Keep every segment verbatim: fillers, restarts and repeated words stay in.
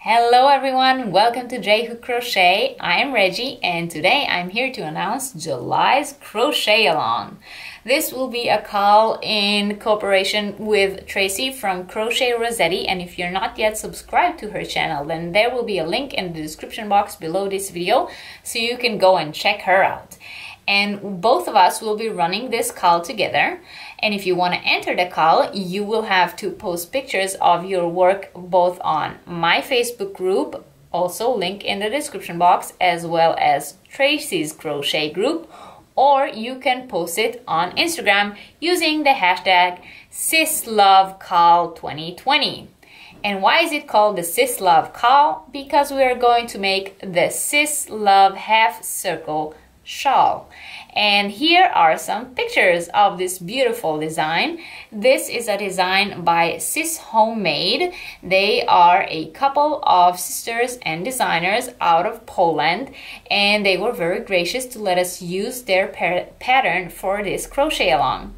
Hello everyone, welcome to J Hook Crochet. I'm Reggie and today I'm here to announce July's crochet along. This will be a call in cooperation with Tracy from Crochet Rossetti, and if you're not yet subscribed to her channel, then there will be a link in the description box below this video so you can go and check her out. And both of us will be running this call together. And if you want to enter the call, you will have to post pictures of your work both on my Facebook group, also link in the description box, as well as Tracy's crochet group, or you can post it on Instagram using the hashtag SisLove C A L twenty twenty. And why is it called the SisLove C A L? Because we are going to make the SisLove half circle shawl. And here are some pictures of this beautiful design. This is a design by SisHomemade. They are a couple of sisters and designers out of Poland, and they were very gracious to let us use their pattern for this crochet along.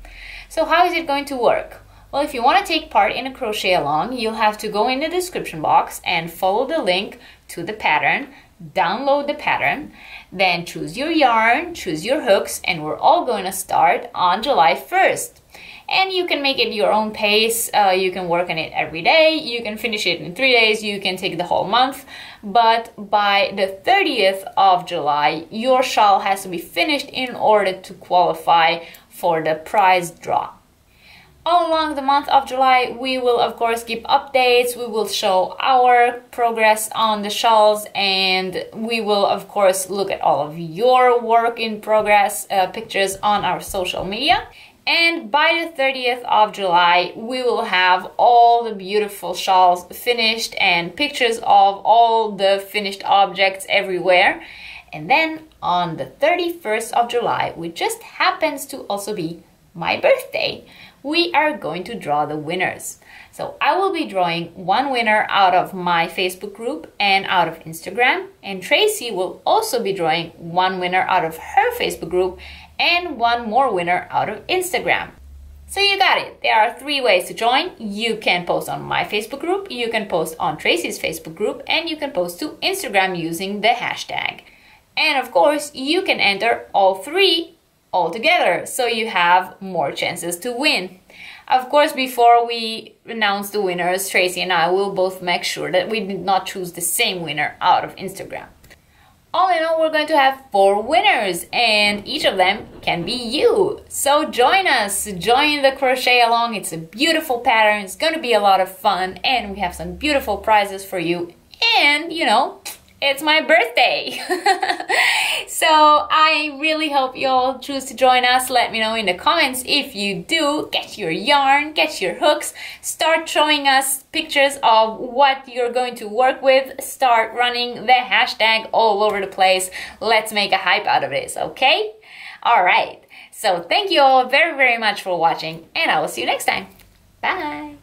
So how is it going to work? Well, if you want to take part in a crochet along, you'll have to go in the description box and follow the link to the pattern, download the pattern, then choose your yarn, choose your hooks, and we're all going to start on July first. And you can make it your own pace, uh, you can work on it every day, you can finish it in three days, you can take the whole month, but by the thirtieth of July, your shawl has to be finished in order to qualify for the prize draw. All along the month of July, we will of course give updates, we will show our progress on the shawls, and we will of course look at all of your work in progress uh, pictures on our social media. And by the thirtieth of July, we will have all the beautiful shawls finished and pictures of all the finished objects everywhere. And then on the thirty-first of July, which just happens to also be my birthday, we are going to draw the winners. So I will be drawing one winner out of my Facebook group and out of Instagram, and Tracy will also be drawing one winner out of her Facebook group and one more winner out of Instagram. So you got it. There are three ways to join. You can post on my Facebook group, you can post on Tracy's Facebook group, and you can post to Instagram using the hashtag. And of course, you can enter all three all together, so you have more chances to win. Of course, before we announce the winners, Tracy and I will both make sure that we did not choose the same winner out of Instagram. All in all, we're going to have four winners, and each of them can be you. So join us, join the crochet along. It's a beautiful pattern, it's going to be a lot of fun, and we have some beautiful prizes for you. And you know, it's my birthday. So I really hope you all choose to join us. Let me know in the comments if you do. Get your yarn, get your hooks, start showing us pictures of what you're going to work with, start running the hashtag all over the place. Let's make a hype out of this, okay? All right, so thank you all very, very much for watching, and I will see you next time. Bye.